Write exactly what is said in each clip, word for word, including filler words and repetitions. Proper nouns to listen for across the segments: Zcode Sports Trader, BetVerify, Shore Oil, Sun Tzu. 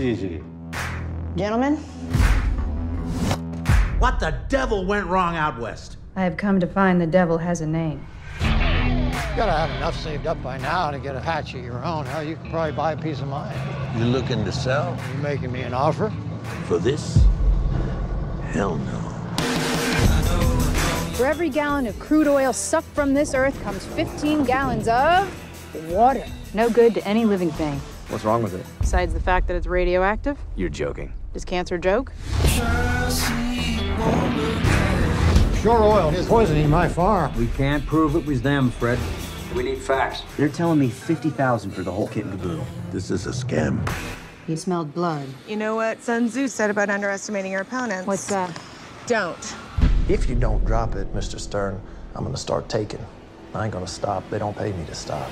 easy. Gentlemen? What the devil went wrong out west? I have come to find the devil has a name. You gotta have enough saved up by now to get a hatch of your own. Hell, you can probably buy a piece of mine. You looking to sell? You making me an offer? For this? Hell no. For every gallon of crude oil sucked from this earth comes fifteen gallons of water. No good to any living thing. What's wrong with it? Besides the fact that it's radioactive? You're joking. Is cancer a joke? Shore Oil is poisoning my farm. We can't prove it was them, Fred. We need facts. They're telling me fifty thousand dollars for the whole kit and caboodle. This is a scam. You smelled blood. You know what Sun Tzu said about underestimating your opponents? What's that? Don't. If you don't drop it, Mister Stern, I'm gonna start taking. I ain't gonna stop. They don't pay me to stop.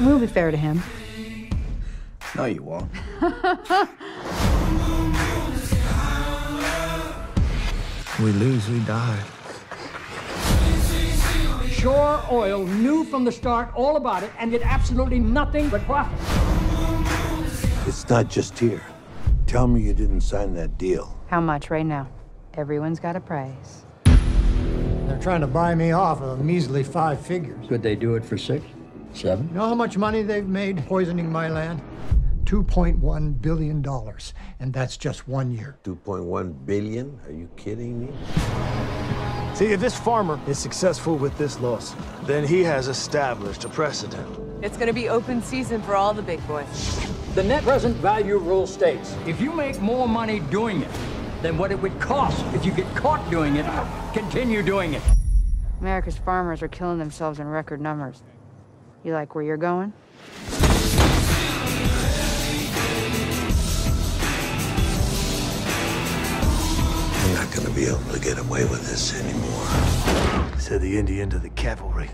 We'll be fair to him. No, you won't. We lose, we die. Shore Oil knew from the start all about it and did absolutely nothing but profit. It's not just here. Tell me you didn't sign that deal. How much right now? Everyone's got a price. They're trying to buy me off of a measly five figures. Could they do it for six, seven? You know how much money they've made poisoning my land? two point one billion dollars, and that's just one year. two point one billion? Are you kidding me? See, if this farmer is successful with this loss, then he has established a precedent. It's gonna be open season for all the big boys. The net present value rule states, if you make more money doing it than what it would cost if you get caught doing it, continue doing it. America's farmers are killing themselves in record numbers. You like where you're going? I'm not going to be able to get away with this anymore. Said the Indian to the cavalry.